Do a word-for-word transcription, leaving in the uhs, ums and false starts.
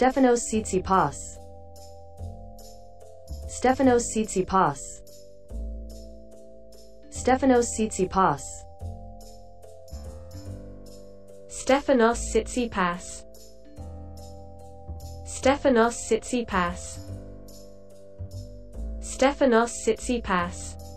Stefanos Tsitsipas. Stefanos Tsitsipas. Stefanos Tsitsipas. Stefanos Tsitsipas. Stefanos Tsitsipas. Stefanos Tsitsipas.